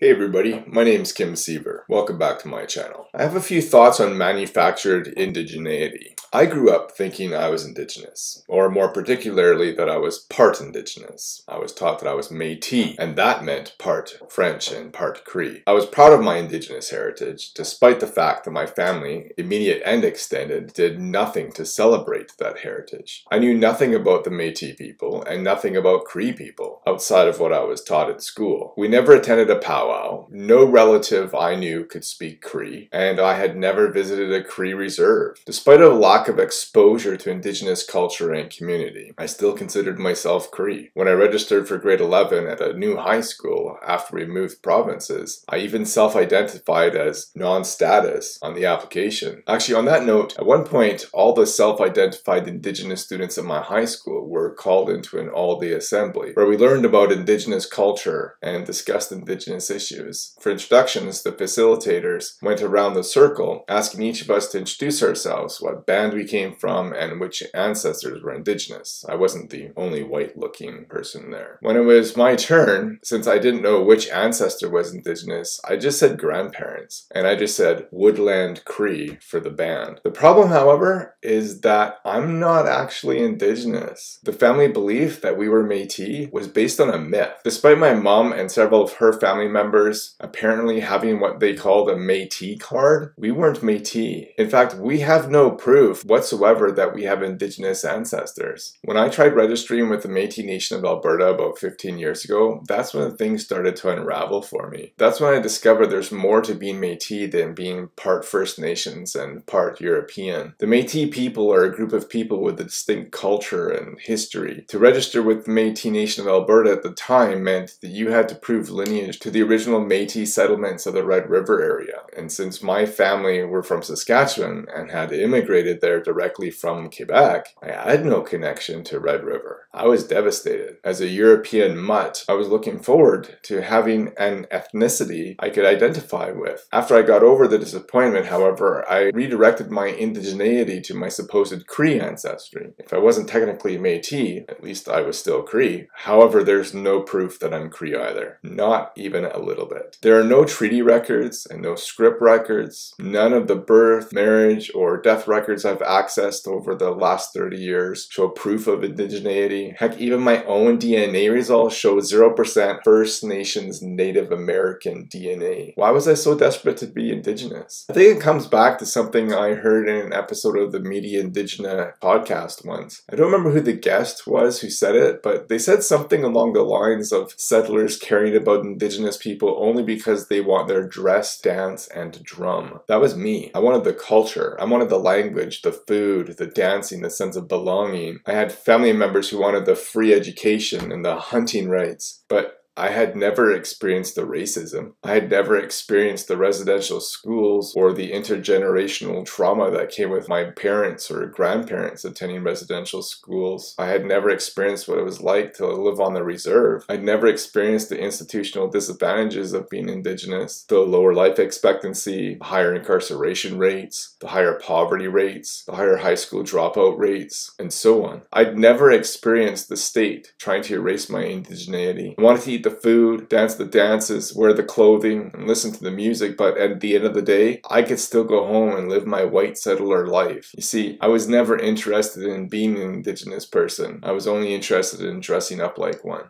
Hey everybody, my name is Kim Siever. Welcome back to my channel. I have a few thoughts on manufactured indigeneity. I grew up thinking I was Indigenous, or more particularly that I was part Indigenous. I was taught that I was Métis, and that meant part French and part Cree. I was proud of my Indigenous heritage, despite the fact that my family, immediate and extended, did nothing to celebrate that heritage. I knew nothing about the Métis people and nothing about Cree people, outside of what I was taught at school. We never attended a powwow. No relative I knew could speak Cree, and I had never visited a Cree reserve. Despite a lack of exposure to Indigenous culture and community, I still considered myself Cree. When I registered for grade 11 at a new high school after we moved provinces, I even self-identified as non-status on the application. Actually, on that note, at one point, all the self-identified Indigenous students at my high school were called into an all-day assembly, where we learned about Indigenous culture and discussed Indigenous issues. For introductions, the facilitators went around the circle asking each of us to introduce ourselves, what band we came from, and which ancestors were Indigenous. I wasn't the only white-looking person there. When it was my turn, since I didn't know which ancestor was Indigenous, I just said grandparents, and I just said Woodland Cree for the band. The problem, however, is that I'm not actually Indigenous. The family belief that we were Métis was based on a myth. Despite my mom and several of her family members apparently having what they called a Métis card, we weren't Métis. In fact, we have no proof whatsoever that we have Indigenous ancestors. When I tried registering with the Métis Nation of Alberta about 15 years ago, that's when things started to unravel for me. That's when I discovered there's more to being Métis than being part First Nations and part European. The Métis people are a group of people with a distinct culture and history. To register with the Métis Nation of Alberta at the time meant that you had to prove lineage to the original Métis settlements of the Red River area, and since my family were from Saskatchewan and had immigrated there directly from Quebec, I had no connection to Red River. I was devastated. As a European mutt, I was looking forward to having an ethnicity I could identify with. After I got over the disappointment, however, I redirected my indigeneity to my supposed Cree ancestry. If I wasn't technically Métis, at least I was still Cree. However, there's no proof that I'm Cree either. Not even a little bit. There are no treaty records and no script records, none of the birth, marriage, or death records I've accessed over the last 30 years show proof of indigeneity. Heck, even my own DNA results show 0% First Nations Native American DNA. Why was I so desperate to be Indigenous? I think it comes back to something I heard in an episode of the Media Indigena podcast once. I don't remember who the guest was who said it, but they said something along the lines of settlers caring about Indigenous people only because they want their dress, dance, and drum. That was me. I wanted the culture. I wanted the language, the food, the dancing, the sense of belonging. I had family members who wanted the free education and the hunting rights, but I had never experienced the racism. I had never experienced the residential schools or the intergenerational trauma that came with my parents or grandparents attending residential schools. I had never experienced what it was like to live on the reserve. I'd never experienced the institutional disadvantages of being Indigenous, the lower life expectancy, higher incarceration rates, the higher poverty rates, the higher high school dropout rates, and so on. I'd never experienced the state trying to erase my indigeneity. I wanted to eat the food, dance the dances, wear the clothing, and listen to the music, but at the end of the day, I could still go home and live my white settler life. You see, I was never interested in being an Indigenous person. I was only interested in dressing up like one.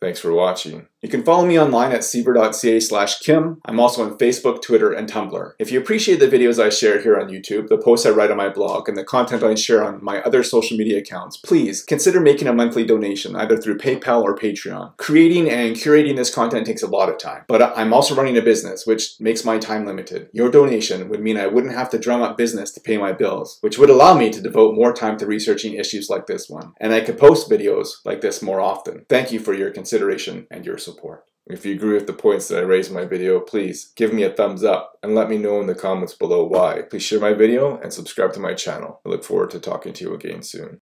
Thanks for watching. You can follow me online at siever.ca/Kim. I'm also on Facebook, Twitter, and Tumblr. If you appreciate the videos I share here on YouTube, the posts I write on my blog, and the content I share on my other social media accounts, please consider making a monthly donation, either through PayPal or Patreon. Creating and curating this content takes a lot of time, but I'm also running a business, which makes my time limited. Your donation would mean I wouldn't have to drum up business to pay my bills, which would allow me to devote more time to researching issues like this one, and I could post videos like this more often. Thank you for your consideration and your support. If you agree with the points that I raised in my video, please give me a thumbs up and let me know in the comments below why. Please share my video and subscribe to my channel. I look forward to talking to you again soon.